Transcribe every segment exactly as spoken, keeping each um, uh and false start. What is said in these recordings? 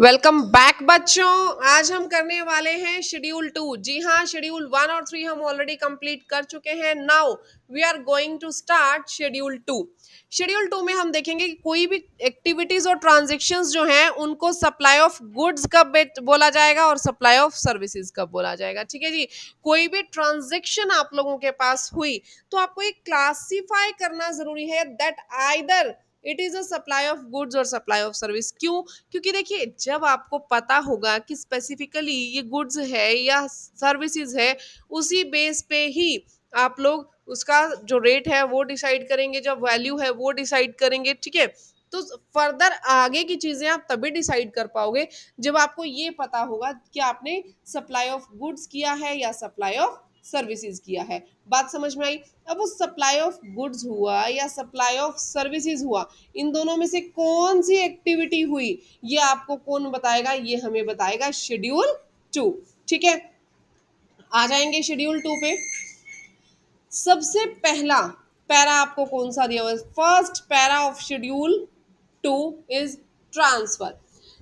Welcome back बच्चों, आज हम करने वाले हैं शेड्यूल टू। जी हाँ, शेड्यूल वन और थ्री हम ऑलरेडी कंप्लीट कर चुके हैं। Now we are going to start schedule two. Schedule two में हम देखेंगे कि कोई भी एक्टिविटीज और ट्रांजेक्शन्स जो हैं उनको सप्लाई ऑफ गुड्स कब बोला जाएगा और सप्लाई ऑफ सर्विसेज कब बोला जाएगा। ठीक है जी, कोई भी ट्रांजेक्शन आप लोगों के पास हुई तो आपको ये क्लासीफाई करना जरूरी है that either it is a supply of goods और सप्लाई ऑफ सर्विस। क्यों? क्योंकि देखिए, जब आपको पता होगा कि स्पेसिफिकली ये गुड्स है या सर्विसेज है, उसी बेस पे ही आप लोग उसका जो रेट है वो डिसाइड करेंगे, जो वैल्यू है वो डिसाइड करेंगे। ठीक है, तो फर्दर आगे की चीज़ें आप तभी डिसाइड कर पाओगे जब आपको ये पता होगा कि आपने सप्लाई ऑफ गुड्स किया है या सप्लाई ऑफ सर्विसेज किया है। बात समझ में आई? अब वो सप्लाई ऑफ गुड्स हुआ या सप्लाई ऑफ सर्विसेज हुआ, इन दोनों में से कौन सी एक्टिविटी हुई ये आपको कौन बताएगा? ये हमें बताएगा शेड्यूल टू। ठीक है, आ जाएंगे शेड्यूल टू पे। सबसे पहला पैरा आपको कौन सा दिया हुआ है? First para of schedule two is transfer.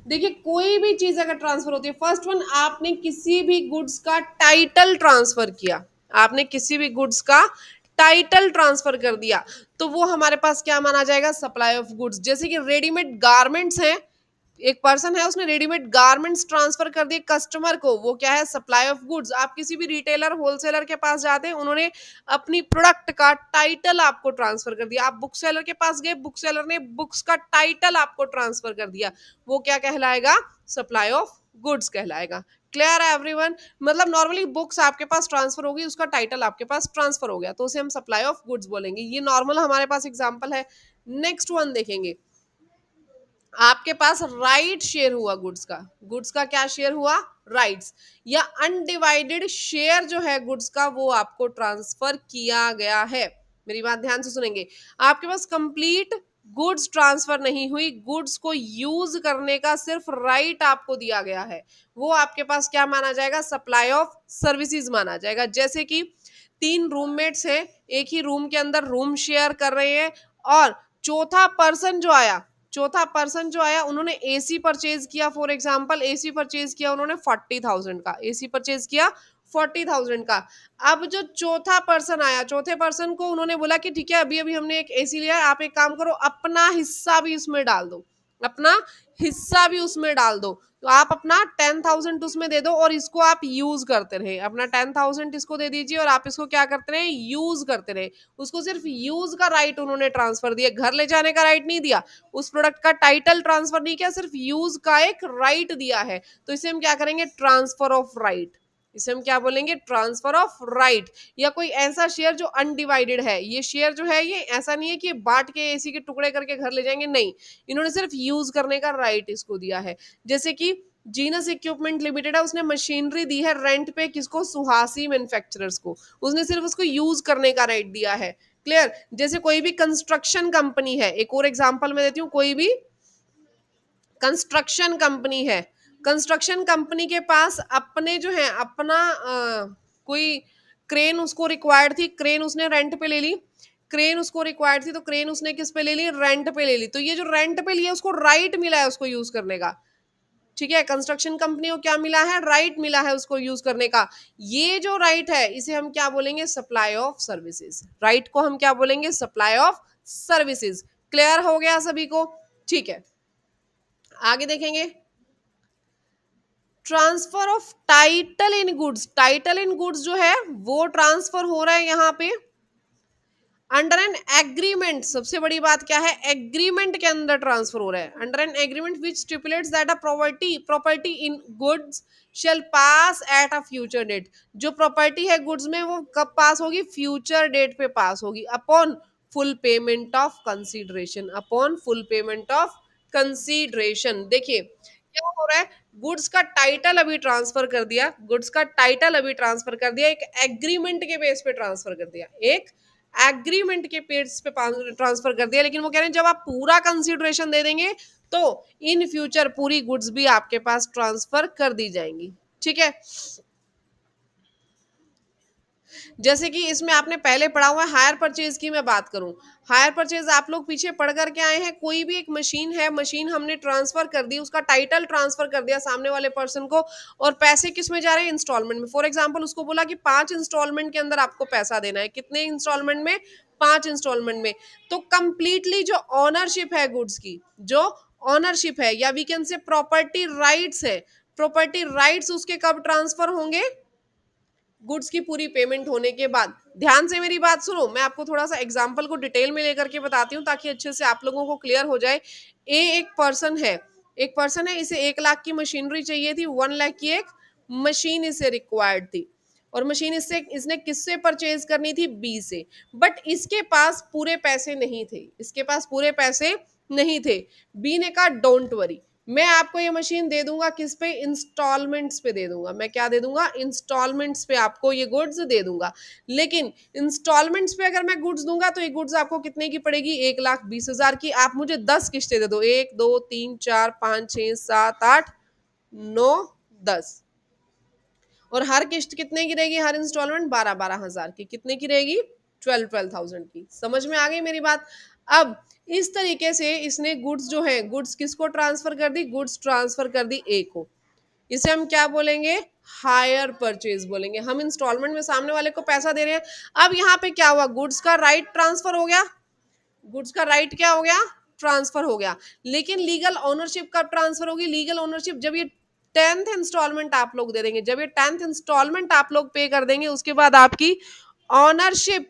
देखिए, कोई भी चीज़ अगर ट्रांसफ़र होती है, फर्स्ट वन आपने किसी भी गुड्स का टाइटल ट्रांसफ़र किया, आपने किसी भी गुड्स का टाइटल ट्रांसफ़र कर दिया तो वो हमारे पास क्या माना जाएगा? Supply of goods. जैसे कि रेडीमेड गारमेंट्स हैं, एक पर्सन है उसने रेडीमेड गारमेंट्स ट्रांसफ़र कर दिए कस्टमर को, वो क्या है? Supply of goods. आप किसी भी रिटेलर होलसेलर के पास जाते हैं, उन्होंने अपनी प्रोडक्ट का टाइटल आपको ट्रांसफ़र कर दिया। आप बुक सेलर के पास गए, बुक सेलर ने बुक्स का टाइटल आपको ट्रांसफ़र कर दिया, वो क्या कहलाएगा? सप्लाई ऑफ गुड्स कहलाएगा। क्लियर है एवरीवन? मतलब नॉर्मली बुक्स आपके पास ट्रांसफर होगी, उसका टाइटल आपके पास ट्रांसफ़र हो गया तो उसे हम सप्लाई ऑफ गुड्स बोलेंगे। ये नॉर्मल हमारे पास एग्जाम्पल है। नेक्स्ट वन देखेंगे, आपके पास राइट शेयर हुआ गुड्स का। गुड्स का क्या शेयर हुआ? राइट्स या अनडिवाइडेड शेयर जो है गुड्स का वो आपको ट्रांसफर किया गया है। मेरी बात ध्यान से सुनेंगे। आपके पास कंप्लीट गुड्स ट्रांसफर नहीं हुई, गुड्स को यूज करने का सिर्फ राइट आपको दिया गया है, वो आपके पास क्या माना जाएगा? सप्लाई ऑफ सर्विसेज माना जाएगा। जैसे कि तीन रूममेट्स हैं, एक ही रूम के अंदर रूम शेयर कर रहे हैं और चौथा पर्सन जो आया चौथा पर्सन जो आया उन्होंने एसी परचेज किया। फॉर एग्जांपल एसी परचेज किया उन्होंने फोर्टी थाउजेंड का, एसी परचेज किया फोर्टी थाउजेंड का। अब जो चौथा पर्सन आया, चौथे पर्सन को उन्होंने बोला कि ठीक है, अभी अभी हमने एक एसी लिया, आप एक काम करो अपना हिस्सा भी उसमें डाल दो, अपना हिस्सा भी उसमें डाल दो, तो आप अपना टेन थाउजेंड उसमें दे दो और इसको आप यूज करते रहे। अपना टेन थाउजेंड इसको दे दीजिए और आप इसको क्या करते रहे? यूज करते रहे। उसको सिर्फ यूज का राइट उन्होंने ट्रांसफर दिया, घर ले जाने का राइट नहीं दिया, उस प्रोडक्ट का टाइटल ट्रांसफर नहीं किया, सिर्फ यूज का एक राइट दिया है। तो इसे हम क्या करेंगे? Transfer of right. इसे हम क्या बोलेंगे? Transfer of right. या कोई ऐसा शेयर जो अनडिवाइडेड है, ये शेयर जो है ये ऐसा नहीं है कि बांट के एसी के टुकड़े करके घर ले जाएंगे, नहीं, इन्होंने सिर्फ यूज करने का राइट इसको दिया है। जैसे कि जीनस इक्विपमेंट लिमिटेड है, उसने मशीनरी दी है रेंट पे, किसको? सुहासी मैन्युफैक्चरर्स को, उसने सिर्फ उसको यूज करने का राइट दिया है। क्लियर? जैसे कोई भी कंस्ट्रक्शन कंपनी है, एक और एग्जाम्पल मैं देती हूँ, कोई भी कंस्ट्रक्शन कंपनी है, कंस्ट्रक्शन कंपनी के पास अपने जो है अपना आ, कोई क्रेन उसको रिक्वायर्ड थी, क्रेन उसने रेंट पे ले ली, क्रेन उसको रिक्वायर्ड थी तो क्रेन उसने किस पे ले ली? रेंट पे ले ली। तो ये जो रेंट पे लिया उसको राइट मिला है उसको यूज करने का। ठीक है, कंस्ट्रक्शन कंपनी को क्या मिला है? राइट मिला है उसको यूज करने का। ये जो राइट है इसे हम क्या बोलेंगे? Supply of services. राइट को हम क्या बोलेंगे? Supply of services. क्लियर हो गया सभी को? ठीक है, आगे देखेंगे transfer of title in goods. Title in goods जो है वो ट्रांसफर हो रहा है यहाँ पे अंडर एन एग्रीमेंट। सबसे बड़ी बात क्या है? एग्रीमेंट के अंदर ट्रांसफर हो रहा है। Under an agreement which stipulates that a property property in goods shall pass at a future date. जो प्रॉपर्टी है गुड्स में वो कब पास होगी? फ्यूचर डेट पे पास होगी upon full payment of consideration, upon full payment of consideration. देखिए क्या हो रहा है? गुड्स का टाइटल अभी ट्रांसफर कर दिया, गुड्स का टाइटल अभी ट्रांसफर कर दिया, एक एग्रीमेंट के बेस पे ट्रांसफर कर दिया, एक एग्रीमेंट के बेस पे ट्रांसफर कर दिया। लेकिन वो कह रहे हैं जब आप पूरा कंसीडरेशन दे देंगे तो इन फ्यूचर पूरी गुड्स भी आपके पास ट्रांसफर कर दी जाएंगी। ठीक है, जैसे कि इसमें आपने पहले पढ़ा हुआ है, हायर परचेज की मैं बात करूं, हायर परचेज आप लोग पीछे पढ़ करके आए हैं। कोई भी एक मशीन है, मशीन हमने ट्रांसफर कर दी, उसका टाइटल ट्रांसफर कर दिया सामने वाले पर्सन को, और पैसे किस में जा रहे हैं, इंस्टॉलमेंट में। फॉर एग्जाम्पल उसको बोला कि पांच इंस्टॉलमेंट के अंदर आपको पैसा देना है। कितने इंस्टॉलमेंट में? पांच इंस्टॉलमेंट में। तो कंप्लीटली जो ऑनरशिप है गुड्स की, जो ऑनरशिप है या we can say property rights है, प्रॉपर्टी राइट्स उसके कब ट्रांसफर होंगे? गुड्स की पूरी पेमेंट होने के बाद। ध्यान से मेरी बात सुनो, मैं आपको थोड़ा सा एग्जांपल को डिटेल में लेकर के बताती हूँ ताकि अच्छे से आप लोगों को क्लियर हो जाए। ए एक पर्सन है, एक पर्सन है, इसे एक लाख की मशीनरी चाहिए थी, वन लाख की एक मशीन इसे रिक्वायर्ड थी, और मशीन इससे इसने किससे परचेज करनी थी? बी से। बट इसके पास पूरे पैसे नहीं थे, इसके पास पूरे पैसे नहीं थे। बी ने कहा डोंट वरी, मैं आपको ये मशीन दे दूंगा, किस पे? इंस्टॉलमेंट्स पे दे दूंगा। मैं क्या दे दूंगा? इंस्टॉलमेंट्स पे आपको ये गुड्स दे दूंगा। लेकिन इंस्टॉलमेंट्स पे अगर मैं गुड्स दूंगा तो ये गुड्स आपको कितने की पड़ेगी? एक लाख बीस हजार की। आप मुझे दस किश्तें दे दो, एक दो तीन चार पाँच छः सात आठ नौ दस, और हर किश्त कितने की रहेगी? हर इंस्टॉलमेंट बारह बारह हजार की। कितने की रहेगी? ट्वेल्व ट्वेल्व थाउजेंड की। समझ में आ गई मेरी बात? अब इस तरीके से इसने गुड्स जो है, गुड्स किसको ट्रांसफर कर दी? गुड्स ट्रांसफर कर दी ए को। इसे हम क्या बोलेंगे? हायर परचेज बोलेंगे। हम इंस्टॉलमेंट में सामने वाले को पैसा दे रहे हैं। अब यहाँ पे क्या हुआ? गुड्स का राइट ट्रांसफर हो गया, गुड्स का राइट क्या हो गया? ट्रांसफर हो गया। लेकिन लीगल ऑनरशिप कब ट्रांसफर होगी? लीगल ऑनरशिप जब ये टेंथ इंस्टॉलमेंट आप लोग दे देंगे, जब ये टेंथ इंस्टॉलमेंट आप लोग पे कर देंगे, उसके बाद आपकी ऑनरशिप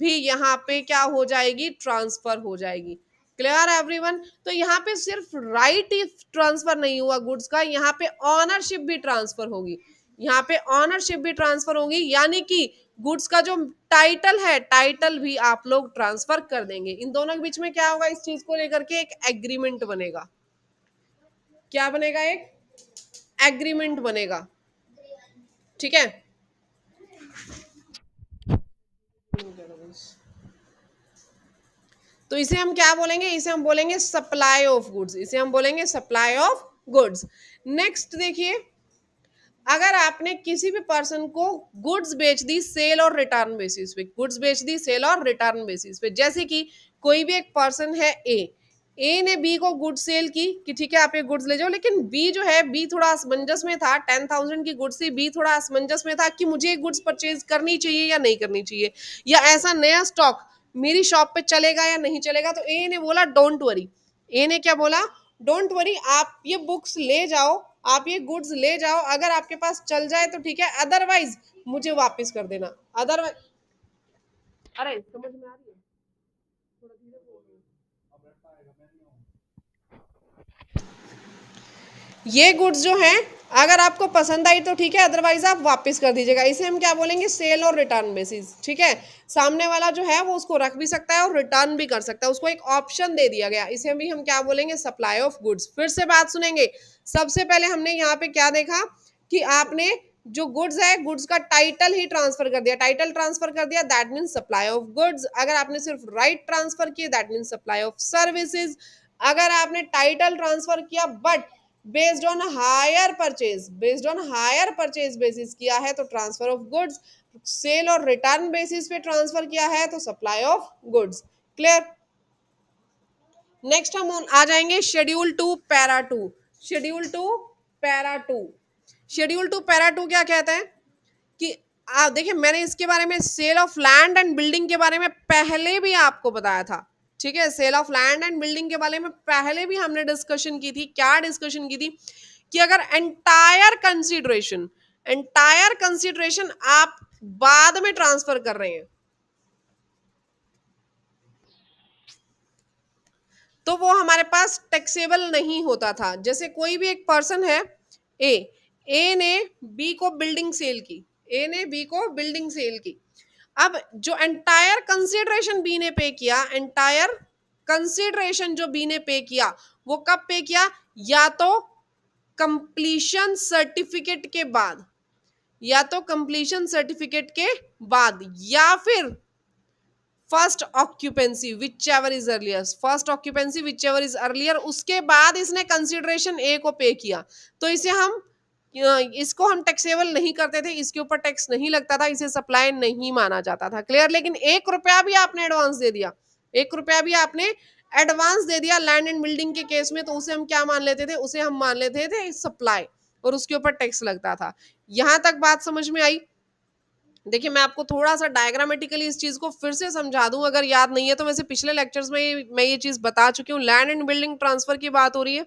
भी यहाँ पे क्या हो जाएगी? ट्रांसफर हो जाएगी। क्लियर है एवरीवन? तो यहाँ पे सिर्फ राइट ही ट्रांसफर नहीं हुआ गुड्स का, यहाँ पे ऑनरशिप भी ट्रांसफर होगी, यहाँ पे ऑनरशिप भी ट्रांसफर होगी, यानी कि गुड्स का जो टाइटल है, टाइटल भी आप लोग ट्रांसफर कर देंगे। इन दोनों के बीच में क्या होगा? इस चीज को लेकर के एक एग्रीमेंट बनेगा। क्या बनेगा? एक एग्रीमेंट बनेगा। ठीक है, तो इसे हम क्या बोलेंगे? इसे हम बोलेंगे सप्लाई ऑफ गुड्स, इसे हम बोलेंगे सप्लाई ऑफ गुड्स। नेक्स्ट देखिए, अगर आपने किसी भी पर्सन को गुड्स बेच दी सेल और रिटर्न बेसिस पे, गुड्स बेच दी सेल और रिटर्न बेसिस पे, जैसे कि कोई भी एक पर्सन है ए, ए ने बी को गुड सेल की कि ठीक है आप ये गुड्स ले जाओ, लेकिन बी जो है, बी थोड़ा असमंजस में था, टेन थाउजेंड की गुड्स थी, बी थोड़ा असमंजस में था कि मुझे गुड्स परचेज करनी चाहिए या नहीं करनी चाहिए, या ऐसा नया स्टॉक मेरी शॉप पे चलेगा या नहीं चलेगा। तो ए ने बोला डोंट वरी, ए ने क्या बोला? डोंट वरी, आप ये बुक्स ले जाओ, आप ये गुड्स ले जाओ, अगर आपके पास चल जाए तो ठीक है, अदरवाइज मुझे वापस कर देना। अदरवाइज, अरे समझ में आ रही है? ये गुड्स जो हैं अगर आपको पसंद आई तो ठीक है, अदरवाइज आप वापस कर दीजिएगा। इसे हम क्या बोलेंगे? सेल और रिटर्न बेसिस। ठीक है, सामने वाला जो है वो उसको रख भी सकता है और रिटर्न भी कर सकता है, उसको एक ऑप्शन दे दिया गया। इसे भी हम क्या बोलेंगे? Supply of goods. फिर से बात सुनेंगे। सबसे पहले हमने यहाँ पे क्या देखा कि आपने जो गुड्स है, गुड्स का टाइटल ही ट्रांसफर कर दिया, टाइटल ट्रांसफर कर दिया, that means supply of goods. अगर आपने सिर्फ राइट ट्रांसफर किए, that means supply of services. अगर आपने टाइटल ट्रांसफर किया but based on hire purchase, based on hire purchase basis किया है तो ट्रांसफर ऑफ गुड्स, सेल और रिटर्न बेसिस पे ट्रांसफर किया है तो supply of goods. Clear? Next हम आ जाएंगे schedule two para two, schedule two para two. Schedule two para to क्या कहता है कि आप देखिए, मैंने इसके बारे में sale of land and building के बारे में पहले भी आपको बताया था। ठीक है, sale of land and building के बारे में पहले भी हमने डिस्कशन की थी। क्या डिस्कशन की थी? कि अगर एंटायर कंसीडरेशन, एंटायर कंसीडरेशन आप बाद में ट्रांसफर कर रहे हैं तो वो हमारे पास टैक्सेबल नहीं होता था। जैसे कोई भी एक पर्सन है ए, ए ने बी को बिल्डिंग सेल की, ए ने बी को बिल्डिंग सेल की। अब जो एंटायर कंसीडरेशन बी ने पे किया, एंटायर कंसीडरेशन जो बी ने पे किया वो कब पे किया? या तो कंप्लीशन सर्टिफिकेट के बाद, या तो कंप्लीशन सर्टिफिकेट के बाद, या फिर first occupancy, whichever is earlier, first occupancy whichever is earlier, उसके बाद इसने कंसीडरेशन ए को पे किया। तो इसे हम इसको हम टैक्सेबल नहीं करते थे, इसके ऊपर टैक्स नहीं लगता था, इसे सप्लाई नहीं माना जाता था। क्लियर। लेकिन एक रुपया भी आपने एडवांस दे दिया, एक रुपया भी आपने एडवांस दे दिया लैंड एंड बिल्डिंग के केस में, तो उसे हम क्या मान लेते थे, उसे हम मान लेते थे सप्लाई और उसके ऊपर टैक्स लगता था। यहां तक बात समझ में आई। देखिए मैं आपको थोड़ा सा डायग्रामेटिकली इस चीज़ को फिर से समझा दूं अगर याद नहीं है तो, वैसे पिछले लेक्चर्स में मैं ये चीज़ बता चुकी हूँ। लैंड एंड बिल्डिंग ट्रांसफर की बात हो रही है,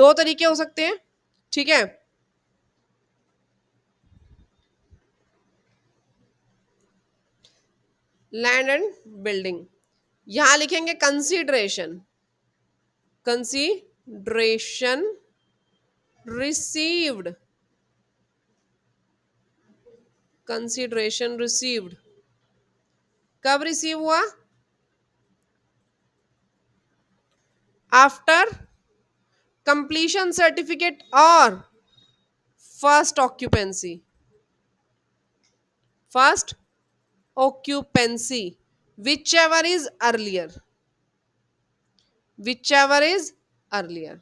दो तरीके हो सकते हैं, ठीक है। लैंड एंड बिल्डिंग, यहां लिखेंगे consideration, consideration received, consideration received कब रिसीव हुआ, आफ्टर कंप्लीशन सर्टिफिकेट और first occupancy, first occupancy whichever is earlier, whichever is earlier।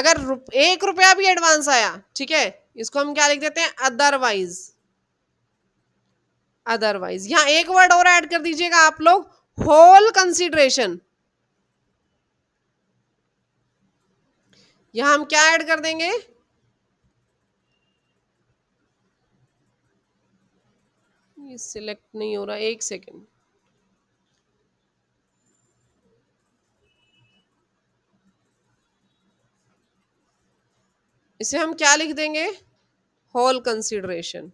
अगर रुप, एक रुपया भी एडवांस आया, ठीक है, इसको हम क्या लिख देते हैं, अदरवाइज, अदरवाइज। यहां एक वर्ड और ऐड कर दीजिएगा आप लोग, होल कंसीडरेशन। यहां हम क्या ऐड कर देंगे, ये सिलेक्ट नहीं हो रहा, एक सेकेंड। इसे हम क्या लिख देंगे, होल कंसीडरेशन,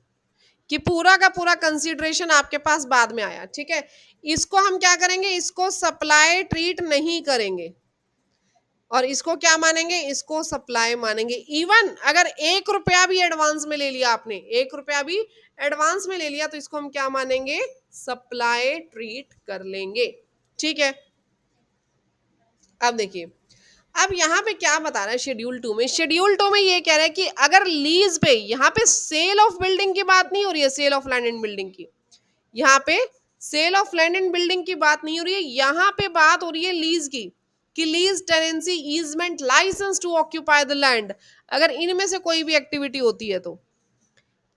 कि पूरा का पूरा कंसीडरेशन आपके पास बाद में आया, ठीक है। इसको हम क्या करेंगे, इसको सप्लाई ट्रीट नहीं करेंगे और इसको क्या मानेंगे, इसको सप्लाई मानेंगे। इवन अगर एक रुपया भी एडवांस में ले लिया आपने, एक रुपया भी एडवांस में ले लिया तो इसको हम क्या मानेंगे, सप्लाई ट्रीट कर लेंगे, ठीक है। अब देखिए, अब यहाँ पे क्या बता रहा है शेड्यूल टू में, शेड्यूल टू में ये कह रहा है कि अगर लीज पे, यहाँ पे सेल ऑफ बिल्डिंग की बात नहीं हो रही है, sale of land and building की, यहाँ पे sale of land and building की बात नहीं हो रही है, यहाँ पे बात हो रही है लीज की, कि lease, tenancy, easement, licence to occupy the land, अगर इनमें से कोई भी एक्टिविटी होती है तो,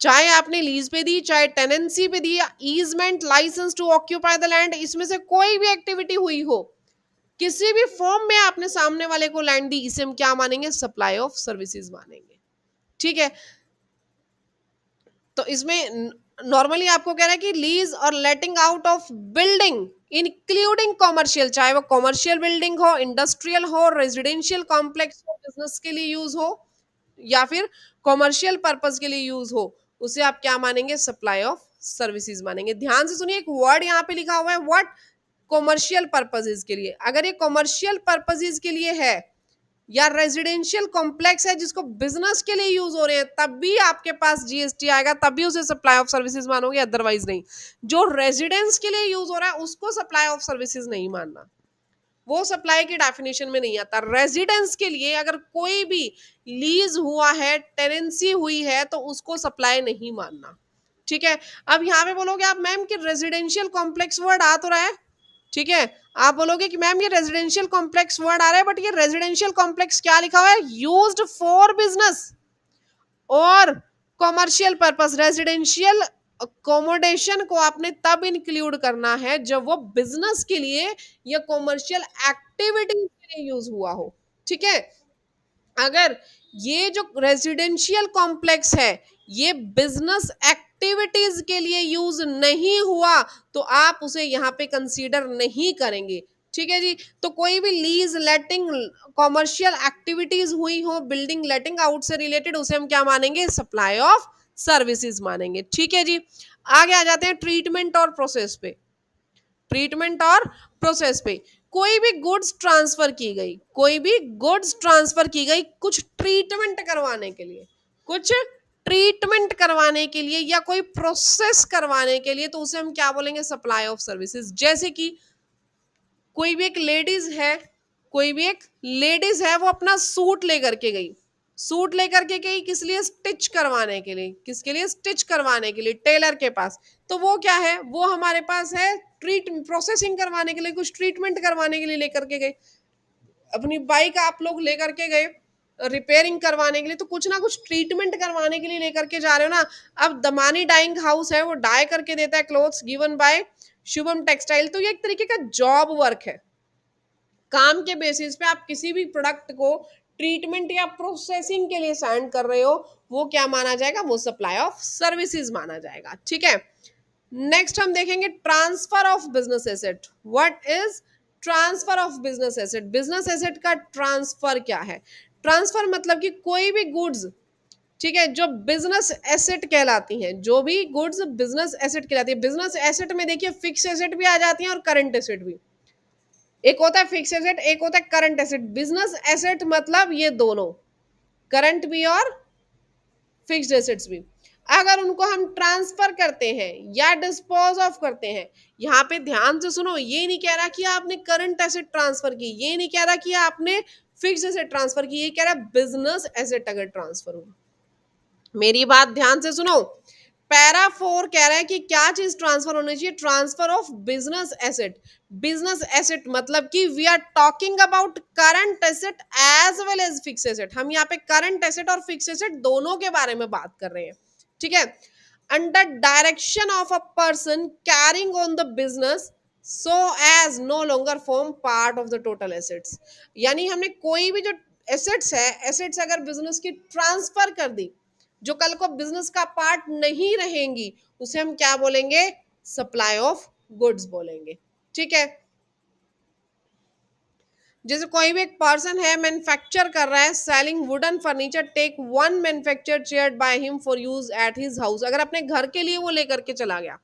चाहे आपने लीज पे दी, चाहे टेनेंसी पे दी, easement, licence to occupy the land, इसमें से कोई भी एक्टिविटी हुई हो, किसी भी फॉर्म में आपने सामने वाले को लैंड दी, इसे हम क्या मानेंगे, सप्लाई ऑफ सर्विसेज मानेंगे, ठीक है। तो इसमें नॉर्मली आपको कह रहा है कि लीज और letting out of building including commercial, चाहे वो कॉमर्शियल बिल्डिंग हो, इंडस्ट्रियल हो, रेजिडेंशियल कॉम्प्लेक्स हो, बिजनेस के लिए यूज हो या फिर कॉमर्शियल पर्पस के लिए यूज हो, उसे आप क्या मानेंगे, सप्लाई ऑफ सर्विसेज मानेंगे। ध्यान से सुनिए, एक वर्ड यहाँ पे लिखा हुआ है, व्हाट, कॉमर्शियल पर्पसेज के लिए। अगर ये कॉमर्शियल पर्पसेज के लिए है या रेजिडेंशियल कॉम्प्लेक्स है जिसको बिजनेस के लिए यूज हो रहे हैं, तब भी आपके पास जीएसटी आएगा, तब भी उसे सप्लाई ऑफ सर्विसेज मानोगे, अदरवाइज नहीं। जो रेजिडेंस के लिए यूज हो रहा है उसको सप्लाई ऑफ सर्विसेज नहीं मानना, वो सप्लाई की डेफिनेशन में नहीं आता। रेजिडेंस के लिए अगर कोई भी लीज हुआ है, टेनेंसी हुई है, तो उसको सप्लाई नहीं मानना, ठीक है। अब यहाँ पे बोलोगे आप, मैम कि रेजिडेंशियल कॉम्प्लेक्स वर्ड आ तो रहा है, ठीक है, आप बोलोगे कि मैम ये रेजिडेंशियल कॉम्प्लेक्स वर्ड आ रहा है, बट ये रेजिडेंशियल कॉम्प्लेक्स क्या लिखा हुआ है, यूज्ड फॉर बिजनेस और कॉमर्शियल पर्पस। रेजिडेंशियल अकोमोडेशन को आपने तब इंक्लूड करना है जब वो बिजनेस के लिए या कॉमर्शियल एक्टिविटीज के लिए यूज हुआ हो, ठीक है। अगर ये जो रेजिडेंशियल कॉम्प्लेक्स है ये बिजनेस एक्ट एक्टिविटीज के लिए यूज नहीं हुआ तो आप उसे यहाँ पे कंसीडर नहीं करेंगे, ठीक है जी। तो कोई भी लीज, लेटिंग, कॉमर्शियल एक्टिविटीज हुई हो, बिल्डिंग लेटिंग आउट से रिलेटेड, उसे हम क्या मानेंगे, सप्लाई ऑफ सर्विसेज मानेंगे, ठीक है जी। आगे आ जाते हैं ट्रीटमेंट और प्रोसेस पे, ट्रीटमेंट और प्रोसेस पे। कोई भी गुड्स ट्रांसफर की गई, कोई भी गुड्स ट्रांसफर की गई कुछ ट्रीटमेंट करवाने के लिए, कुछ ट्रीटमेंट करवाने के लिए या कोई प्रोसेस करवाने के लिए, तो उसे हम क्या बोलेंगे, सप्लाई ऑफ सर्विसेज। जैसे कि कोई भी एक लेडीज है, कोई भी एक लेडीज है वो अपना सूट लेकर के गई, सूट लेकर के गई किस लिए, स्टिच करवाने के लिए, किसके लिए, स्टिच करवाने के लिए, टेलर के पास। तो वो क्या है, वो हमारे पास है ट्रीट, प्रोसेसिंग करवाने के लिए, कुछ ट्रीटमेंट करवाने के लिए लेकर के गए। अपनी बाइक आप लोग लेकर के गए, रिपेयरिंग करवाने के लिए, तो कुछ ना कुछ ट्रीटमेंट करवाने के लिए लेकर के जा रहे हो ना। अब दमानी डाइंग हाउस है, वो डाई करके देता है clothes given by Shubham textile. तो ये एक तरीके का जॉब वर्क है, काम के बेसिस पे आप किसी भी प्रोडक्ट को ट्रीटमेंट या प्रोसेसिंग के लिए सेंड कर रहे हो, वो क्या माना जाएगा, वो सप्लाई ऑफ सर्विसेज माना जाएगा। ठीक है, नेक्स्ट हम देखेंगे transfer of business asset. What is transfer of business asset? Business asset का ट्रांसफर क्या है? ट्रांसफर मतलब कि कोई भी गुड्स, ठीक है, जो बिजनेस एसेट कहलाती हैं, जो भी गुड्स बिजनेस एसेट कहलाती है। बिजनेस एसेट में देखिए फिक्स एसेट भी आ जाती हैं और करंट एसेट भी। एक होता है फिक्स एसेट, एक होता है करंट एसेट। बिजनेस एसेट मतलब ये दोनों, करंट भी और फिक्स्ड एसेट्स भी। अगर उनको हम ट्रांसफर करते हैं या डिस्पोज ऑफ करते हैं, यहाँ पे ध्यान से सुनो, ये नहीं कह रहा कि आपने करंट एसेट ट्रांसफर की, ये नहीं कह रहा कि आपने फिक्स्ड एसेट ट्रांसफर की, ये कह रहा बिजनेस एसेट अगर ट्रांसफर हो। मेरी बात ध्यान से सुनो, पैरा फोर कह रहा है कि क्या चीज ट्रांसफर होनी चाहिए, transfer of business asset. Business asset मतलब कि we are talking about current asset as well as fix asset. हम यहाँ पे करंट एसेट और फिक्स एसेट दोनों के बारे में बात कर रहे हैं। ठीक है, under direction of a person carrying on the business so as no longer form part of the total assets. यानी हमने कोई भी जो एसेट्स है, एसेट्स अगर बिजनेस की ट्रांसफर कर दी, जो कल को बिजनेस का पार्ट नहीं रहेंगी, उसे हम क्या बोलेंगे, सप्लाई ऑफ गुड्स बोलेंगे। ठीक है, जैसे कोई भी एक पर्सन है मैन्युफैक्चर कर रहा है, selling wooden furniture, take one manufacture chair by him for use at his house. अगर अपने घर के लिए वो लेकर के चला गया,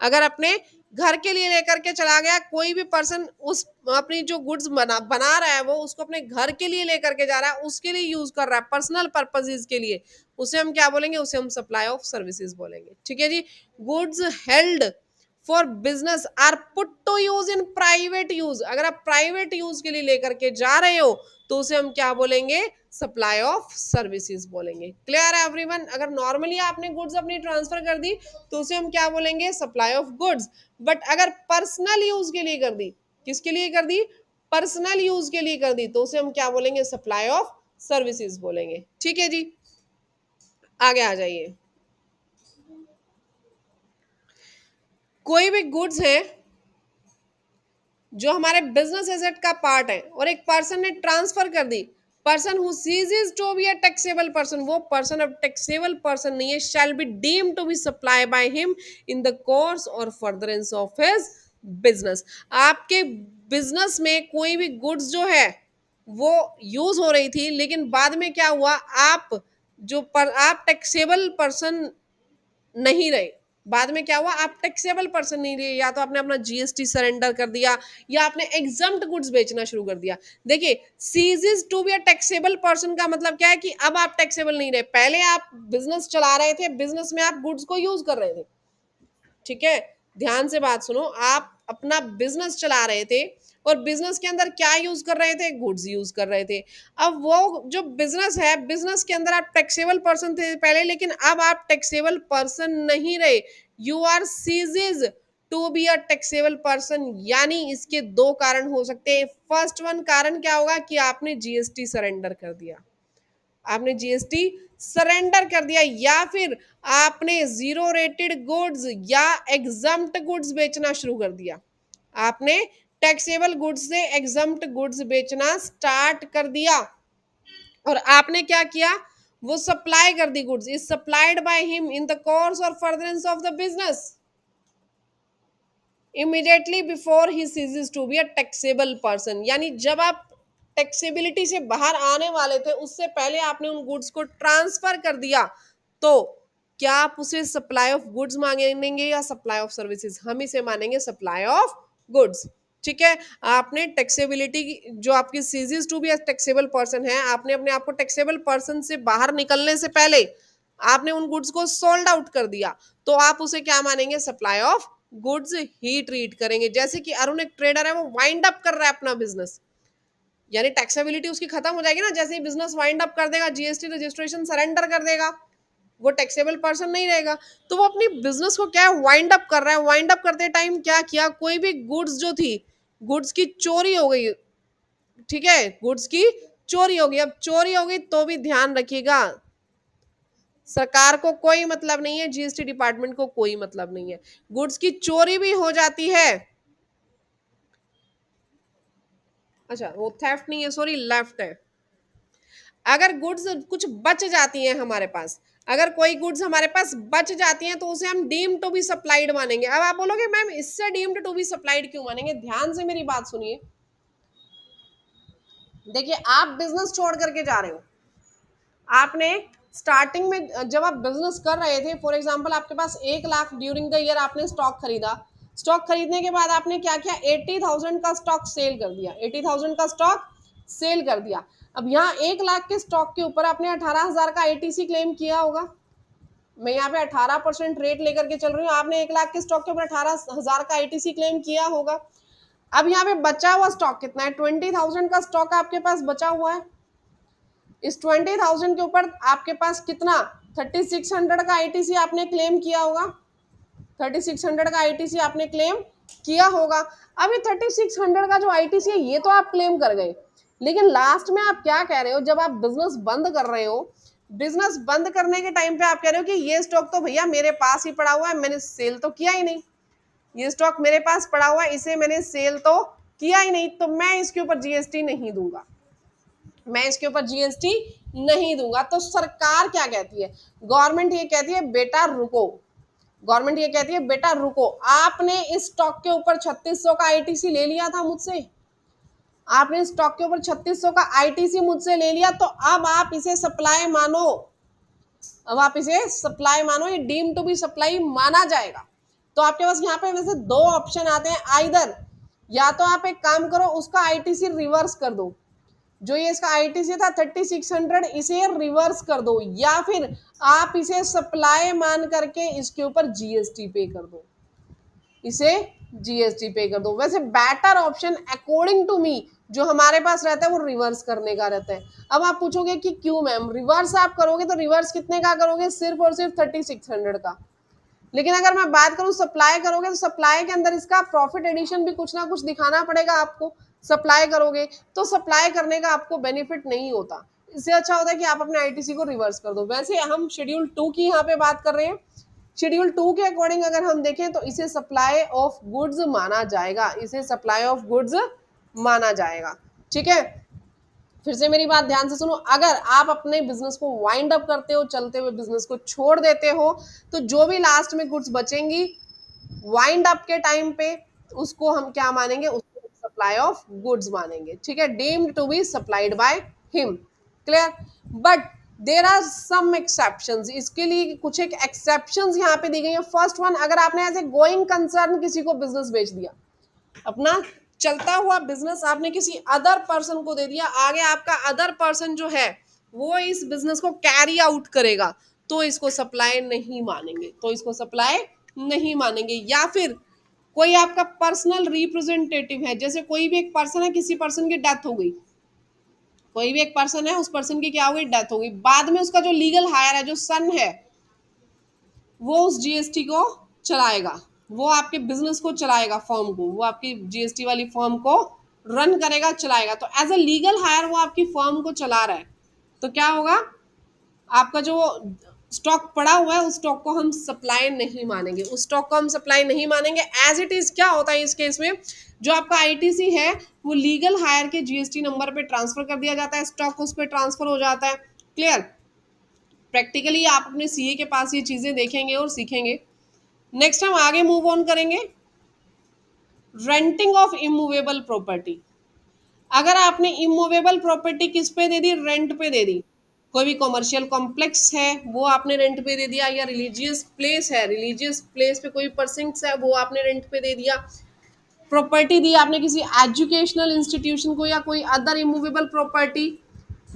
अगर अपने घर के लिए लेकर के चला गया, कोई भी पर्सन उस अपनी जो गुड्स बना बना रहा है वो उसको अपने घर के लिए लेकर के जा रहा है, उसके लिए यूज कर रहा है, पर्सनल पर्पसेस के लिए, उसे हम क्या बोलेंगे, उसे हम सप्लाई ऑफ सर्विसेज बोलेंगे। ठीक है जी, goods held for business are put to use in private use. अगर आप प्राइवेट यूज के लिए लेकर के जा रहे हो तो उसे हम क्या बोलेंगे, सप्लाई ऑफ सर्विसेज बोलेंगे। क्लियर है एवरीवन? अगर नॉर्मली आपने गुड्स अपनी ट्रांसफर कर दी तो उसे हम क्या बोलेंगे, सप्लाई ऑफ गुड्स। बट अगर पर्सनल यूज के लिए कर दी, किसके लिए कर दी, पर्सनल यूज के लिए कर दी, तो उसे हम क्या बोलेंगे, सप्लाई ऑफ सर्विसेज बोलेंगे। ठीक है जी, आगे आ जाइए। कोई भी गुड्स है जो हमारे बिजनेस एसेट का पार्ट है और एक पर्सन ने ट्रांसफर कर दी, person who ceases to be a taxable person, वो पर्सन अब टैक्सेबल पर्सन नहीं है, shall be deemed to be supply by him in the course और फर्दरेंस ऑफ हिज बिजनेस। आपके बिजनेस में कोई भी गुड्स जो है वो यूज हो रही थी, लेकिन बाद में क्या हुआ, आप जो पर आप टैक्सेबल पर्सन नहीं रहे, बाद में क्या हुआ, आप टैक्सेबल पर्सन नहीं रहे, या तो आपने अपना जीएसटी सरेंडर कर दिया या आपने एग्जम्प्ट गुड्स बेचना शुरू कर दिया। देखिए, ceases to be a taxable person का मतलब क्या है कि अब आप टैक्सेबल नहीं रहे। पहले आप बिजनेस चला रहे थे, बिजनेस में आप गुड्स को यूज कर रहे थे। ठीक है, ध्यान से बात सुनो, आप अपना बिजनेस चला रहे थे और बिजनेस के अंदर क्या यूज कर रहे थे, गुड्स यूज कर रहे थे। अब वो जो बिजनेस है, बिजनेस के अंदर आप टैक्सेबल पर्सन थे पहले, लेकिन अब आप टैक्सेबल पर्सन नहीं रहे। You are ceases to be a taxable person, यानी इसके दो कारण हो सकते हैं। फर्स्ट वन कारण क्या होगा कि आपने जीएसटी सरेंडर कर दिया, आपने जीएसटी सरेंडर कर दिया, या फिर आपने जीरो रेटेड गुड्स या एग्जम्प्ट गुड्स बेचना शुरू कर दिया, आपने टैक्सेबल गुड्स से एग्जम्प्ट गुड्स बेचना स्टार्ट कर दिया और आपने क्या किया, वो सप्लाई कर दी। Goods is supplied by him in the course और furtherance of the business immediately before he ceases to be a taxable person. यानी जब आप टैक्सेबिलिटी से बाहर आने वाले थे, उससे पहले आपने उन गुड्स को ट्रांसफर कर दिया, तो क्या आप उसे सप्लाई ऑफ गुड्स मानेंगे या सप्लाई ऑफ सर्विसेज? हम इसे मानेंगे सप्लाई ऑफ गुड्स। ठीक है, आपने टैक्सेबिलिटी जो आपकी ceases to be as taxable person है, आपने अपने आप को टैक्सेबल पर्सन से बाहर निकलने से पहले आपने उन गुड्स को सोल्ड आउट कर दिया, तो आप उसे क्या मानेंगे, सप्लाई ऑफ गुड्स ही ट्रीट करेंगे। जैसे कि अरुण एक ट्रेडर है, वो वाइंड अप कर रहा है अपना बिजनेस, यानी टैक्सेबिलिटी उसकी खत्म हो जाएगी ना। जैसे ही बिजनेस वाइंड अप कर देगा, जीएसटी रजिस्ट्रेशन सरेंडर कर देगा, वो टैक्सेबल पर्सन नहीं रहेगा, तो वो अपनी बिजनेस को क्या है, वाइंड अप कर रहा है। वाइंड अप करते टाइम क्या किया, कोई भी गुड्स जो थी, गुड्स की चोरी हो गई। ठीक है, गुड्स की चोरी होगी। अब चोरी होगी तो भी ध्यान रखिएगा, सरकार को कोई मतलब नहीं है, जीएसटी डिपार्टमेंट को कोई मतलब नहीं है। गुड्स की चोरी भी हो जाती है, अच्छा वो थेफ्ट नहीं है सॉरी लेफ्ट है, अगर गुड्स कुछ बच जाती हैं हमारे पास, अगर कोई गुड्स हमारे पास बच जाती हैं तो उसे हम डीम्ड टू बी सप्लाइड मानेंगे। अब आप बोलोगे मैम इससे डीम्ड टू बी सप्लाइड क्यों मानेंगे? ध्यान से मेरी बात सुनिए, देखिए आप बिजनेस छोड़ करके जा रहे हो, आपने स्टार्टिंग में जब आप बिजनेस कर रहे थे फॉर एग्जांपल आपके पास एक लाख ड्यूरिंग द ईयर आपने स्टॉक खरीदा, स्टॉक खरीदने के बाद आपने क्या किया, एट्टी थाउजेंड का स्टॉक सेल कर दिया, एट्टी थाउजेंड का स्टॉक सेल कर दिया। अब यहाँ एक लाख के स्टॉक के ऊपर आपने अठारह हजार का एटीसी क्लेम किया होगा, मैं यहाँ पे अठारह परसेंट रेट लेकर के चल रही हूँ, आपने एक लाख के स्टॉक के ऊपर अठारह हजार का एटीसी क्लेम किया होगा। अब यहाँ पे बचा हुआ स्टॉक कितना है, ट्वेंटी थाउजेंड का स्टॉक आपके पास बचा हुआ है, इस ट्वेंटी थाउजेंड के ऊपर आपके पास कितना थर्टी सिक्स हंड्रेड का एटीसी आपने क्लेम किया होगा, थर्टी सिक्स हंड्रेड का एटीसी आपने क्लेम किया होगा। अब ये थर्टी सिक्स हंड्रेड का जो एटीसी है ये तो आप क्लेम कर गए, लेकिन लास्ट में आप क्या कह रहे हो, जब आप बिजनेस बंद कर रहे हो, बिजनेस बंद करने के टाइम पे आप कह रहे हो कि ये स्टॉक तो भैया मेरे पास ही पड़ा हुआ है, मैंने सेल तो किया ही नहीं, ये स्टॉक मेरे पास पड़ा हुआ है, इसे मैंने सेल तो किया ही नहीं, तो मैं इसके ऊपर जीएसटी नहीं दूंगा, मैं इसके ऊपर जीएसटी नहीं दूंगा। तो सरकार क्या कहती है, गवर्नमेंट ये कहती है बेटा रुको, गवर्नमेंट ये कहती है बेटा रुको, आपने इस स्टॉक के ऊपर छत्तीस सौ का आईटीसी ले लिया था मुझसे, आपने स्टॉक के ऊपर छत्तीस सौ का आईटीसी मुझसे ले लिया, तो अब आप इसे सप्लाई मानो, अब आप इसे सप्लाई मानो, ये डीम टू बी सप्लाई माना जाएगा। तो आपके पास यहाँ पे वैसे दो ऑप्शन आते हैं, आइदर या तो आप एक काम करो उसका आईटीसी रिवर्स कर दो, जो ये इसका आईटीसी था थर्टी सिक्स हंड्रेड इसे रिवर्स कर दो, या फिर आप इसे सप्लाई मान करके इसके ऊपर जीएसटी पे कर दो, इसे जीएसटी पे कर दो। वैसे better option according to me जो हमारे पास रहता है वो रिवर्स करने का रहता है। अब आप पूछोगे कि क्यों मैम, रिवर्स आप करोगे तो रिवर्स कितने का करोगे, सिर्फ और सिर्फ थर्टी सिक्स हंड्रेड का। लेकिन अगर मैं बात करूं सप्लाई करोगे तो सप्लाई के अंदर इसका प्रॉफिट एडिशन भी कुछ ना कुछ दिखाना पड़ेगा आपको, सप्लाई करोगे तो सप्लाई करने का आपको बेनिफिट नहीं होता, इससे अच्छा होता है कि आप अपने आईटीसी को रिवर्स कर दो। वैसे हम शेड्यूल टू की यहाँ पे बात कर रहे हैं, शेड्यूल टू के अकॉर्डिंग अगर हम देखें तो इसे सप्लाई ऑफ गुड्स माना जाएगा, इसे सप्लाई ऑफ गुड्स माना जाएगा। ठीक है, फिर से मेरी बात ध्यान से सुनो, अगर आप अपने बिजनेस को वाइंड अप करते हो, चलते हुए बिजनेस को छोड़ देते हो, तो जो भी लास्ट में गुड्स बचेंगी वाइंड अप के टाइम पे उसको हम क्या मानेंगे, उसको सप्लाई ऑफ गुड्स मानेंगे। ठीक है, deemed to be supplied by him, clear. But there are some exceptions, इसके लिए कुछ एक एक्सेप्शंस यहाँ पे दी गई है। फर्स्ट वन, अगर आपने एज ए गोइंग कंसर्न किसी को बिजनेस बेच दिया, अपना चलता हुआ बिजनेस आपने किसी अदर पर्सन को दे दिया, आगे आपका अदर पर्सन जो है वो इस बिजनेस को कैरी आउट करेगा, तो इसको सप्लाई नहीं मानेंगे, तो इसको सप्लाई नहीं मानेंगे। या फिर कोई आपका पर्सनल रिप्रेजेंटेटिव है, जैसे कोई भी एक पर्सन है, किसी पर्सन की डेथ हो गई, कोई भी एक पर्सन है, उस पर्सन की क्या हो गई, डेथ हो गई, बाद में उसका जो लीगल हायर है, जो सन है, वो उस जीएसटी को चलाएगा, वो आपके बिजनेस को चलाएगा, फर्म को, वो आपकी जीएसटी वाली फर्म को रन करेगा, चलाएगा। तो एज ए लीगल हायर वो आपकी फर्म को चला रहा है, तो क्या होगा, आपका जो स्टॉक पड़ा हुआ है उस स्टॉक को हम सप्लाई नहीं मानेंगे, उस स्टॉक को हम सप्लाई नहीं मानेंगे। एज इट इज़ क्या होता है इस केस में, जो आपका आईटीसी है वो लीगल हायर के जीएसटी नंबर पे ट्रांसफ़र कर दिया जाता है, स्टॉक उस पर ट्रांसफ़र हो जाता है, क्लियर। प्रैक्टिकली आप अपने सीए के पास ये चीज़ें देखेंगे और सीखेंगे। नेक्स्ट हम आगे मूव ऑन करेंगे, रेंटिंग ऑफ इमूवेबल प्रॉपर्टी। अगर आपने इमूवेबल प्रॉपर्टी किस पे दे दी, रेंट पे दे दी, कोई भी कॉमर्शियल कॉम्प्लेक्स है वो आपने रेंट पे दे दिया, या रिलीजियस प्लेस है, रिलीजियस प्लेस पे कोई पर्सिंग्स है वो आपने रेंट पे दे दिया, प्रॉपर्टी दी आपने किसी एजुकेशनल इंस्टीट्यूशन को या कोई अदर इमूवेबल प्रॉपर्टी,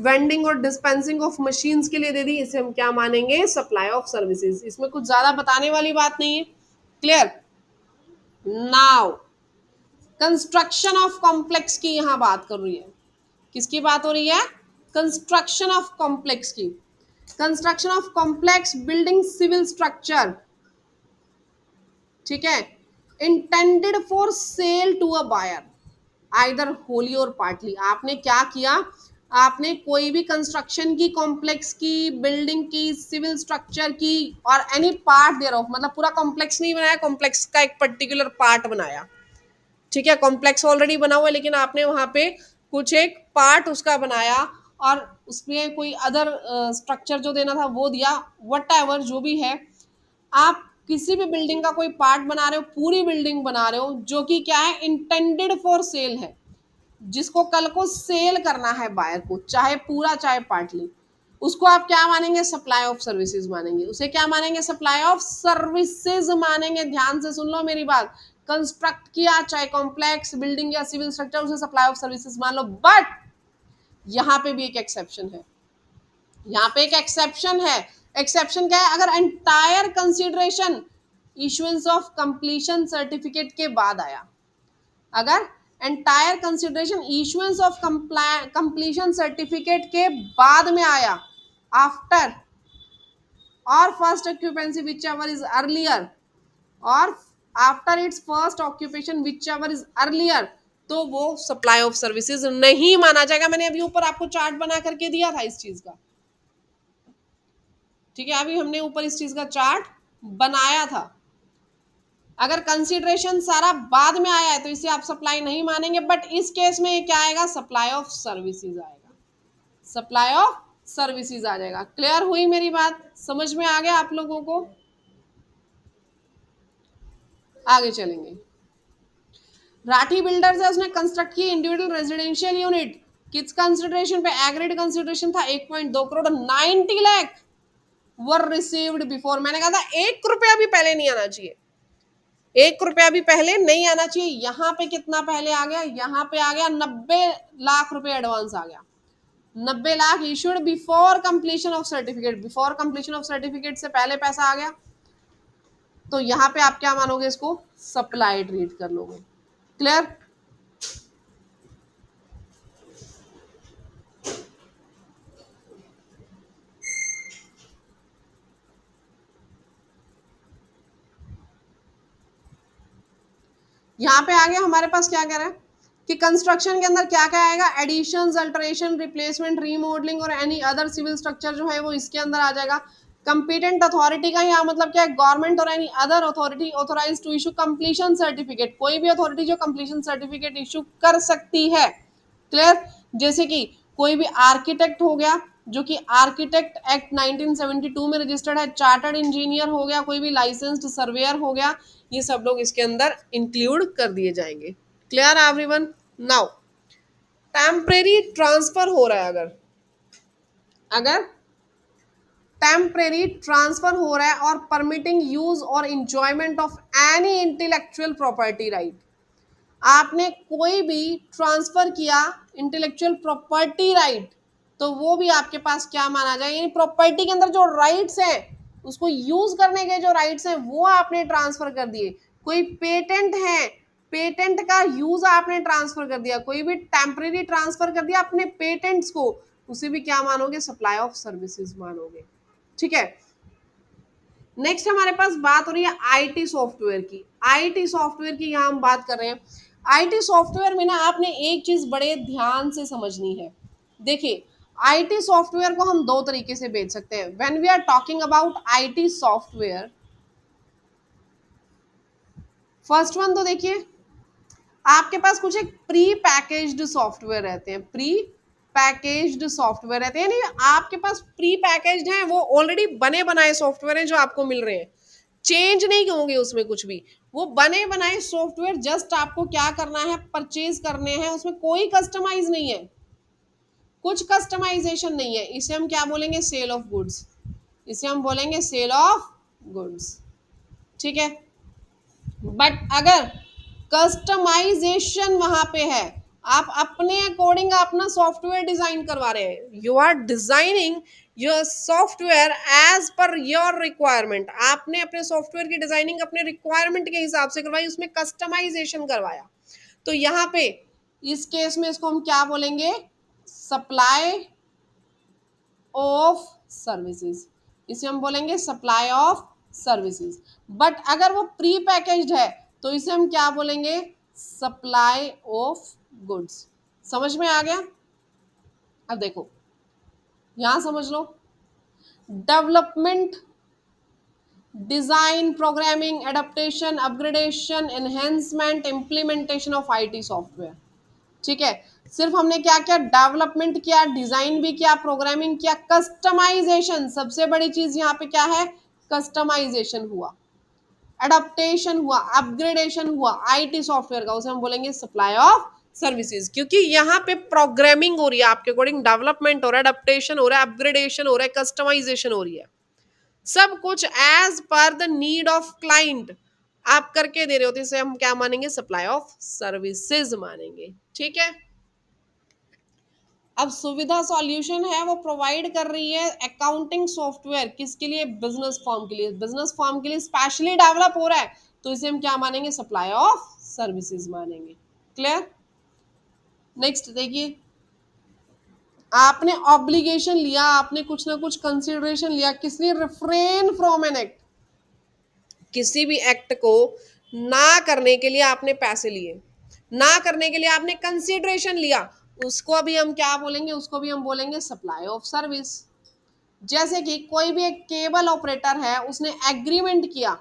वेंडिंग और डिस्पेंसिंग ऑफ मशीन्स के लिए दे दी, इसे हम क्या मानेंगे, सप्लाई ऑफ सर्विसेज। इसमें कुछ ज़्यादा बताने वाली बात नहीं है, clear. Now construction of complex की यहाँ बात कर रही है, किसकी बात हो रही है, कंस्ट्रक्शन ऑफ कॉम्प्लेक्स की। Construction of complex building civil structure, ठीक है, intended for sale to a buyer either wholly और पार्टली। आपने क्या किया, आपने कोई भी कंस्ट्रक्शन की, कॉम्प्लेक्स की, बिल्डिंग की, सिविल स्ट्रक्चर की और एनी पार्ट देयर ऑफ, मतलब पूरा कॉम्प्लेक्स नहीं बनाया, कॉम्प्लेक्स का एक पर्टिकुलर पार्ट बनाया, ठीक है। कॉम्प्लेक्स ऑलरेडी बना हुआ है लेकिन आपने वहाँ पे कुछ एक पार्ट उसका बनाया और उसमें कोई अदर स्ट्रक्चर uh, जो देना था वो दिया, वट एवर जो भी है। आप किसी भी बिल्डिंग का कोई पार्ट बना रहे हो, पूरी बिल्डिंग बना रहे हो जो कि क्या है, इंटेंडेड फॉर सेल है, जिसको कल को सेल करना है बायर को, चाहे पूरा चाहे पार्टली। उसको आप क्या मानेंगे, सप्लाई ऑफ सर्विसेज मानेंगे। उसे क्या मानेंगे, सप्लाई ऑफ सर्विसेज मानेंगे। ध्यान से सुन लो मेरी बात, कंस्ट्रक्ट किया चाहे कॉम्प्लेक्स, बिल्डिंग या सिविल स्ट्रक्चर, उसे सप्लाई ऑफ सर्विसेज मान लो। बट यहाँ पे भी एक एक्सेप्शन है, यहाँ पे एक एक्सेप्शन है। एक्सेप्शन क्या है, अगर entire consideration issuance of completion certificate के बाद आया, अगर entire consideration issuance of completion certificate के बाद में आया, आफ्टर और first occupancy whichever is earlier, और after its first occupation whichever is earlier, तो वो सप्लाई ऑफ सर्विसेज नहीं माना जाएगा। मैंने अभी ऊपर आपको चार्ट बना करके दिया था इस चीज का, ठीक है। अभी हमने ऊपर इस चीज का चार्ट बनाया था। अगर कंसिडरेशन सारा बाद में आया है तो इसे आप सप्लाई नहीं मानेंगे, बट इस केस में ये क्या आएगा, सप्लाई ऑफ सर्विसेज आएगा, सप्लाई ऑफ सर्विसेज आ जाएगा। क्लियर हुई मेरी बात, समझ में आ गया आप लोगों को? आगे चलेंगे। राठी बिल्डर्स है, उसने कंस्ट्रक्ट की इंडिविजुअल रेजिडेंशियल यूनिट, किस कंसिडरेशन पे, एग्रीड कंसिडरेशन था एक पॉइंट दो crore, ninety lakh were received before. मैंने कहा था एक रुपया भी पहले नहीं आना चाहिए, एक रुपया भी पहले नहीं आना चाहिए। यहाँ पे कितना पहले आ गया, यहाँ पे आ गया नब्बे लाख रुपए एडवांस आ गया, नब्बे lakh issued before completion of certificate, before completion of certificate से पहले पैसा आ गया। तो यहाँ पे आप क्या मानोगे, इसको सप्लाई ट्रीट कर लोगे। क्लियर? यहाँ पे आ गया हमारे पास, क्या कह रहा है कि कंस्ट्रक्शन के अंदर क्या क्या आएगा, एडिशंस, अल्टरेशन, रिप्लेसमेंट, रीमॉडलिंग और एनी अदर सिविल स्ट्रक्चर जो है वो इसके अंदर आ जाएगा। कंपिटेंट अथॉरिटी का यहाँ मतलब क्या है, गवर्नमेंट और any other authority authorise to issue completion certificate, कोई भी अथॉरिटी जो कंप्लीशन सर्टिफिकेट इशू कर सकती है। क्लियर? जैसे कि कोई भी आर्किटेक्ट हो गया जो कि architect act nineteen seventy two में रजिस्टर्ड है, चार्टर्ड इंजीनियर हो गया, कोई भी लाइसेंस्ड सर्वेयर हो गया, ये सब लोग इसके अंदर इंक्लूड कर दिए जाएंगे। Clear everyone? Now temporary transfer हो रहा है, अगर अगर टेम्परेरी ट्रांसफर हो रहा है और परमिटिंग यूज और enjoyment of any intellectual property right, आपने कोई भी ट्रांसफर किया इंटेलेक्चुअल प्रॉपर्टी राइट, तो वो भी आपके पास क्या माना जाएगा, यानी प्रॉपर्टी के अंदर जो राइट्स हैं, उसको यूज करने के जो राइट्स हैं वो आपने ट्रांसफर कर दिए। कोई पेटेंट है, पेटेंट का यूज आपने ट्रांसफर कर दिया, कोई भी टेम्परेरी ट्रांसफर कर दिया अपने पेटेंट्स को, उसे भी क्या मानोगे, सप्लाई ऑफ सर्विसेज मानोगे, ठीक है। नेक्स्ट हमारे पास बात हो रही है आईटी सॉफ्टवेयर की। आईटी सॉफ्टवेयर की यहाँ हम बात कर रहे हैं। आईटी सॉफ्टवेयर में ना आपने एक चीज बड़े ध्यान से समझनी है। देखिए, आईटी सॉफ्टवेयर को हम दो तरीके से बेच सकते हैं। When we are talking about IT software, first one तो देखिए, आपके पास कुछ एक प्री पैकेज्ड सॉफ्टवेयर रहते हैं, प्री पैकेज्ड सॉफ्टवेयर रहते हैं, यानी आपके पास प्री पैकेज्ड हैं, वो ऑलरेडी बने बनाए सॉफ्टवेयर हैं जो आपको मिल रहे हैं, चेंज नहीं होंगे उसमें कुछ भी, वो बने बनाए सॉफ्टवेयर। जस्ट आपको क्या करना है, परचेज करने हैं, उसमें कोई कस्टमाइज नहीं है, कुछ कस्टमाइजेशन नहीं है। इसे हम क्या बोलेंगे, सेल ऑफ गुड्स, इसे हम बोलेंगे सेल ऑफ गुड्स, ठीक है। बट अगर कस्टमाइजेशन वहां पे है, आप अपने अकॉर्डिंग अपना सॉफ्टवेयर डिजाइन करवा रहे हैं, you are designing your software as per your requirement, आपने अपने सॉफ्टवेयर की डिजाइनिंग अपने रिक्वायरमेंट के हिसाब से करवाई, उसमें कस्टमाइजेशन करवाया, तो यहाँ पे इस केस में इसको हम क्या बोलेंगे, सप्लाई ऑफ सर्विसेज, इसे हम बोलेंगे सप्लाई ऑफ सर्विसेज। बट अगर वो प्री पैकेज्ड है तो इसे हम क्या बोलेंगे, सप्लाई ऑफ गुड्स। समझ में आ गया? अब देखो यहां समझ लो, development, design, programming, adaptation, upgradation, enhancement, implementation of IT software. ठीक है, सिर्फ हमने क्या किया, डेवलपमेंट किया, डिजाइन भी किया, प्रोग्रामिंग किया, कस्टमाइजेशन, सबसे बड़ी चीज यहाँ पे क्या है, कस्टमाइजेशन हुआ, एडप्टेशन हुआ, अपग्रेडेशन हुआ आईटी सॉफ्टवेयर का, उसे हम बोलेंगे सप्लाई ऑफ सर्विसेज। क्योंकि यहाँ पे प्रोग्रामिंग हो रही है आपके अकॉर्डिंग, डेवलपमेंट हो रहा है, एडप्टेशन हो रहा है, अपग्रेडेशन हो रहा है, कस्टमाइजेशन हो रही है, सब कुछ as per the need of client आप करके दे रहे होते, इसे हम क्या मानेंगे, सप्लाई ऑफ सर्विसेज मानेंगे। ठीक है, अब सुविधा सॉल्यूशन है, वो प्रोवाइड कर रही है अकाउंटिंग सॉफ्टवेयर, किसके लिए, बिजनेस फॉर्म के लिए, बिजनेस फॉर्म के लिए स्पेशली डेवलप हो रहा है, तो इसे हम क्या मानेंगे, सप्लाई ऑफ सर्विसेज मानेंगे। क्लियर। नेक्स्ट देखिए, आपने ऑब्लिगेशन लिया, आपने कुछ ना कुछ कंसिडरेशन लिया, किस लिए, रिफ्रेन फ्रॉम एन एक्ट, किसी भी एक्ट को ना करने के लिए आपने पैसे लिए, ना करने के लिए आपने कंसिडरेशन लिया, उसको भी हम क्या बोलेंगे, उसको भी हम बोलेंगे सप्लाई ऑफ सर्विस। जैसे कि कोई भी एक केबल ऑपरेटर है, उसने एग्रीमेंट किया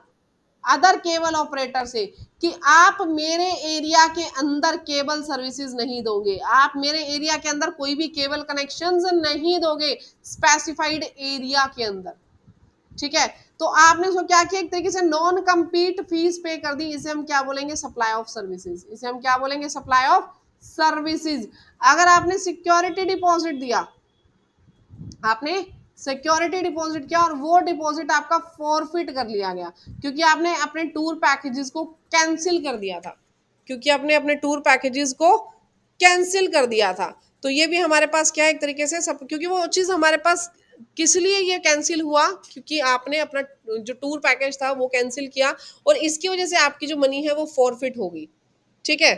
अदर केबल ऑपरेटर से कि आप मेरे एरिया के अंदर केबल सर्विसेज नहीं दोगे, आप मेरे एरिया के अंदर कोई भी केबल कनेक्शंस नहीं दोगे स्पेसिफाइड एरिया के अंदर। ठीक है, तो आपने उसको क्या किया, एक तरीके से नॉन कम्पीट फीस पे कर दी, इसे हम क्या बोलेंगे, सप्लाई ऑफ सर्विसेज, इसे हम क्या बोलेंगे, सप्लाई ऑफ सर्विसेज। अगर आपने सिक्योरिटी डिपॉजिट दिया, आपने सिक्योरिटी डिपॉजिट किया और वो डिपॉजिट आपका फॉरफिट कर लिया गया, क्योंकि आपने अपने टूर पैकेजेस को कैंसिल कर दिया था, क्योंकि आपने अपने टूर पैकेजेस को कैंसिल कर दिया था, तो ये भी हमारे पास क्या है एक तरीके से सब, क्योंकि वो चीज़ हमारे पास किस लिए ये कैंसिल हुआ, क्योंकि आपने अपना जो टूर पैकेज था वो कैंसिल किया और इसकी वजह से आपकी जो मनी है वो फॉरफिट होगी। ठीक है,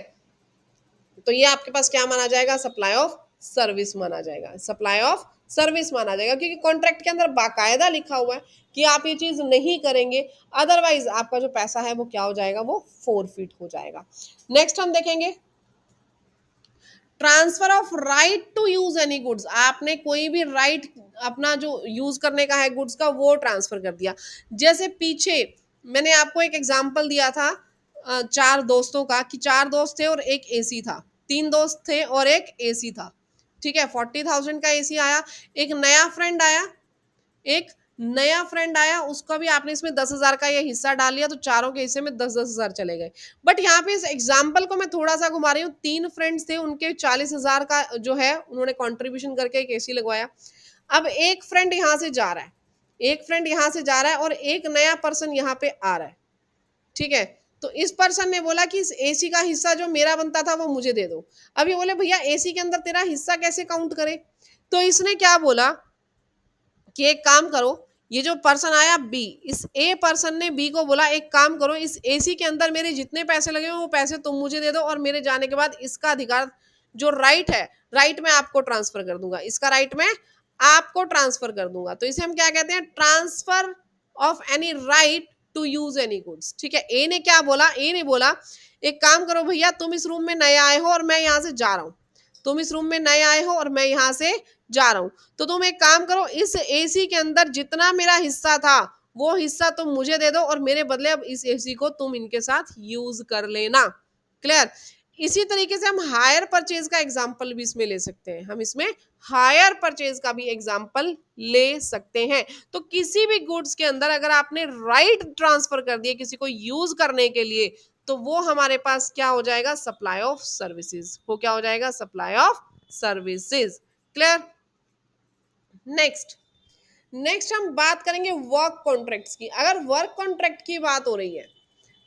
तो ये आपके पास क्या माना जाएगा, सप्लाई ऑफ सर्विस माना जाएगा, सप्लाई ऑफ सर्विस माना जाएगा, क्योंकि कॉन्ट्रैक्ट के अंदर बाकायदा लिखा हुआ है कि आप ये चीज़ नहीं करेंगे, अदरवाइज आपका जो पैसा है वो क्या हो जाएगा, वो फोरफिट हो जाएगा। नेक्स्ट हम देखेंगे transfer of right to use any goods, आपने कोई भी राइट right अपना जो यूज करने का है गुड्स का वो ट्रांसफर कर दिया। जैसे पीछे मैंने आपको एक एग्जाम्पल दिया था चार दोस्तों का, कि चार दोस्त थे और एक एसी था, तीन दोस्त थे और एक एसी था। ठीक है, फोर्टी थाउजेंड का एसी आया, एक नया फ्रेंड आया, एक नया फ्रेंड आया, उसका भी आपने इसमें दस हज़ार का ये हिस्सा डाल लिया, तो चारों के हिस्से में दस दस हज़ार चले गए। बट यहाँ पे इस एग्जाम्पल को मैं थोड़ा सा घुमा रही हूँ, तीन फ्रेंड्स थे, उनके चालीस हज़ार का जो है उन्होंने कंट्रीब्यूशन करके एक एसी लगवाया। अब एक फ्रेंड यहाँ से जा रहा है, एक फ्रेंड यहाँ से जा रहा है और एक नया पर्सन यहाँ पे आ रहा है। ठीक है, तो इस पर्सन ने बोला कि इस एसी का हिस्सा जो मेरा बनता था वो मुझे दे दो। अब ये बोले भैया एसी के अंदर तेरा हिस्सा कैसे काउंट करे, तो इसने क्या बोला कि एक काम करो, ये जो पर्सन आया बी, इस ए पर्सन ने बी को बोला एक काम करो इस एसी के अंदर मेरे जितने पैसे लगे वो पैसे तुम मुझे दे दो और मेरे जाने के बाद इसका अधिकार जो राइट है राइट में आपको ट्रांसफर कर दूंगा, इसका राइट में आपको ट्रांसफर कर दूंगा। तो इसे हम क्या कहते हैं, transfer of any right to use any goods. ठीक है, ए ने क्या बोला, ए ने बोला एक काम करो भैया तुम इस रूम में नए आए हो और मैं यहाँ से जा रहा हूँ, तुम इस रूम में नए आए हो और मैं यहाँ से जा रहा हूँ, तो तुम एक काम करो इस एसी के अंदर जितना मेरा हिस्सा था वो हिस्सा तुम मुझे दे दो और मेरे बदले अब इस एसी को तुम इनके साथ यूज कर लेना। क्लियर। इसी तरीके से हम हायर परचेज का एग्जाम्पल भी इसमें ले सकते हैं, हम इसमें हायर परचेज का भी एग्जाम्पल ले सकते हैं। तो किसी भी गुड्स के अंदर अगर आपने राइट ट्रांसफर कर दिए किसी को यूज करने के लिए, तो वो हमारे पास क्या हो जाएगा, सप्लाई ऑफ सर्विसेज, वो क्या हो जाएगा, supply of services. Clear. Next next हम बात करेंगे वर्क कॉन्ट्रैक्ट्स की। अगर वर्क कॉन्ट्रैक्ट की बात हो रही है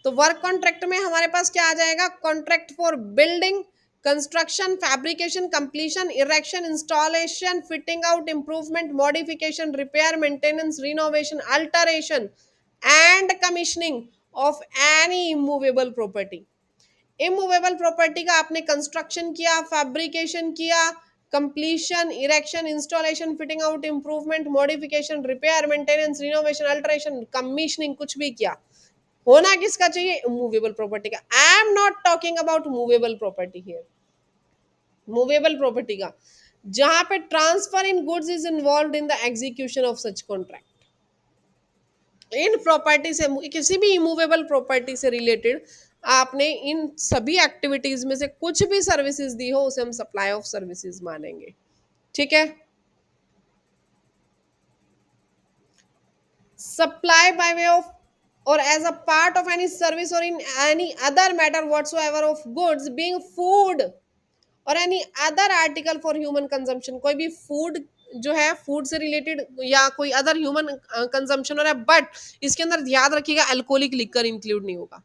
तो वर्क कॉन्ट्रैक्ट में हमारे पास क्या आ जाएगा, contract for building, construction, fabrication, completion, erection, installation, fitting out, improvement, modification, repair, maintenance, renovation, alteration and commissioning of any immovable property. Immovable property का आपने कंस्ट्रक्शन किया, फैब्रिकेशन किया, completion, erection, installation, fitting out, improvement, modification, repair, maintenance, renovation, alteration, commissioning, कुछ भी किया। होना किसका चाहिए, मूवेबल प्रॉपर्टी का। I am not talking about movable property here, movable property का जहां पे transfer in goods is involve in the execution of such contract. इन प्रॉपर्टी से, किसी भी इमूवेबल प्रॉपर्टी से रिलेटेड आपने इन सभी एक्टिविटीज में से कुछ भी सर्विसेज दी हो उसे हम सप्लाई ऑफ सर्विसेज मानेंगे। ठीक है, supply by way of or as a part of any service or in any other matter whatsoever of goods being food or any other article for human consumption. कोई भी food जो है, food से related या कोई other human consumption हो रहा है, बट इसके अंदर याद रखिएगा अल्कोहलिक लिकर इंक्लूड नहीं होगा।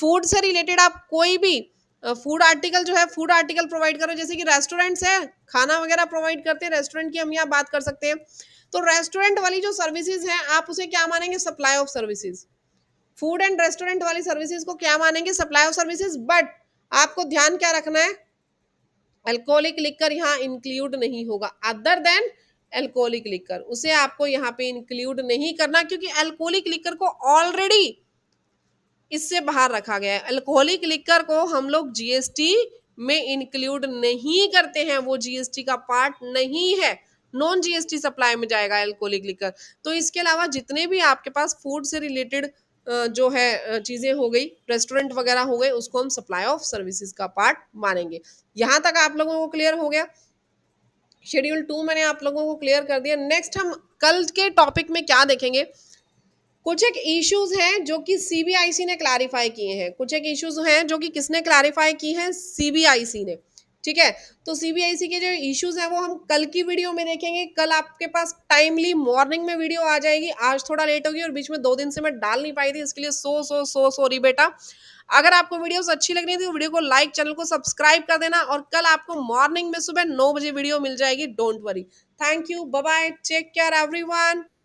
फूड से रिलेटेड आप कोई भी फूड आर्टिकल जो है, फूड आर्टिकल प्रोवाइड करो, जैसे कि रेस्टोरेंट्स है, खाना वगैरह प्रोवाइड करते हैं, रेस्टोरेंट की हम यहाँ बात कर सकते हैं। तो रेस्टोरेंट वाली जो सर्विसेज हैं आप उसे क्या मानेंगे? Supply of services. Food and restaurant वाली सर्विसेज को क्या मानेंगे? Supply of services. बट आपको ध्यान क्या रखना है, अल्कोहलिक लिकर यहाँ इंक्लूड नहीं होगा। अदर देन अल्कोहलिक लिकर उसे आपको यहाँ पे इंक्लूड नहीं करना, क्योंकि अल्कोहलिक लिकर को ऑलरेडी इससे बाहर रखा गया है। अल्कोहलिक लिकर को हम लोग जीएसटी में इंक्लूड नहीं करते हैं, वो जीएसटी का पार्ट नहीं है, नॉन जीएसटी सप्लाई में जाएगा अल्कोहलिक लिकर। तो इसके अलावा जितने भी आपके पास फूड से रिलेटेड जो है चीज़ें हो गई, रेस्टोरेंट वगैरह हो गए, उसको हम सप्लाई ऑफ सर्विसेज का पार्ट मानेंगे। यहाँ तक आप लोगों को क्लियर हो गया? शेड्यूल टू मैंने आप लोगों को क्लियर कर दिया। नेक्स्ट हम कल के टॉपिक में क्या देखेंगे? कुछ एक इश्यूज हैं जो कि सीबीआईसी ने क्लैरिफाई किए हैं। कुछ एक इश्यूज हैं जो कि किसने क्लैरिफाई की हैं? सीबीआईसी ने। ठीक है, तो सीबीआईसी के जो इश्यूज हैं वो हम कल की वीडियो में देखेंगे। कल आपके पास टाइमली मॉर्निंग में वीडियो आ जाएगी, आज थोड़ा लेट होगी और बीच में दो दिन से मैं डाल नहीं पाई थी, इसके लिए सो सो सो सॉरी बेटा। अगर आपको वीडियोस अच्छी लग रही थी तो वीडियो को लाइक, चैनल को सब्सक्राइब कर देना। और कल आपको मॉर्निंग में सुबह नौ बजे वीडियो मिल जाएगी, don't worry. Thank you, bye bye, take care everyone.